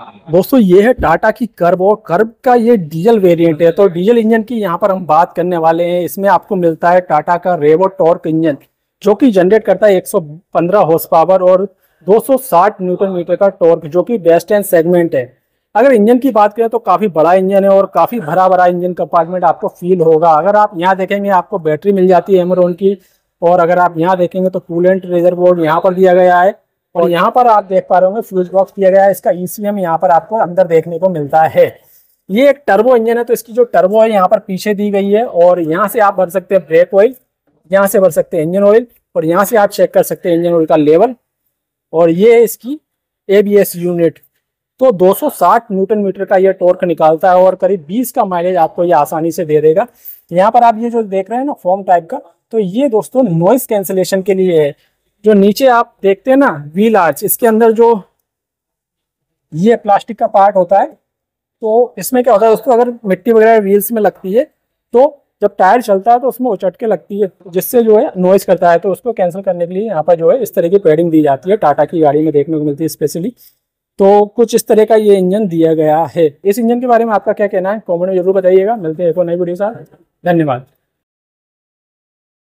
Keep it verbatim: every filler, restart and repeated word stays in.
दोस्तों ये है टाटा की कर्व, और कर्व का ये डीजल वेरिएंट है। तो डीजल इंजन की यहाँ पर हम बात करने वाले हैं। इसमें आपको मिलता है टाटा का रेवो टॉर्क इंजन, जो कि जनरेट करता है एक सौ पंद्रह हॉर्स पावर और दो सौ साठ न्यूटन मीटर का टॉर्क, जो कि बेस्ट एंड सेगमेंट है। अगर इंजन की बात करें तो काफ़ी बड़ा इंजन है और काफ़ी भरा भरा इंजन कंपार्टमेंट आपको फील होगा। अगर आप यहाँ देखेंगे आपको बैटरी मिल जाती है एमेरॉन की, और अगर आप यहाँ देखेंगे तो कूलेंट रिजर्वोयर यहाँ पर दिया गया है, और यहाँ पर आप देख पा रहे होंगे फ्यूज बॉक्स दिया गया है। इसका ई सी एम यहाँ पर आपको अंदर देखने को मिलता है। ये एक टर्बो इंजन है, तो इसकी जो टर्बो है यहाँ पर पीछे दी गई है, और यहाँ से आप भर सकते हैं ब्रेक ऑयल, यहाँ से भर सकते हैं इंजन ऑयल, और यहाँ से आप चेक कर सकते हैं इंजन ऑयल का लेवल। और ये है इसकी ए बी एस यूनिट। तो दो सौ साठ न्यूटन मीटर का ये टॉर्क निकालता है और करीब बीस का माइलेज आपको ये आसानी से दे देगा। यहाँ पर आप ये जो देख रहे हैं ना फॉर्म टाइप का, तो ये दोस्तों नॉइस कैंसिलेशन के लिए है। जो नीचे आप देखते हैं ना व्हील आर्च, इसके अंदर जो ये प्लास्टिक का पार्ट होता है, तो इसमें क्या होता है दोस्तों, अगर मिट्टी वगैरह व्हील्स में लगती है तो जब टायर चलता है तो उसमें उचट के लगती है, जिससे जो है नॉइस करता है। तो उसको कैंसिल करने के लिए यहाँ पर जो है इस तरह की पैडिंग दी जाती है, टाटा की गाड़ी में देखने को मिलती है स्पेशली। तो कुछ इस तरह का ये इंजन दिया गया है। इस इंजन के बारे में आपका क्या कहना है कॉमेंट में जरूर बताइएगा। मिलते हैं एक और नई वीडियो के साथ, धन्यवाद।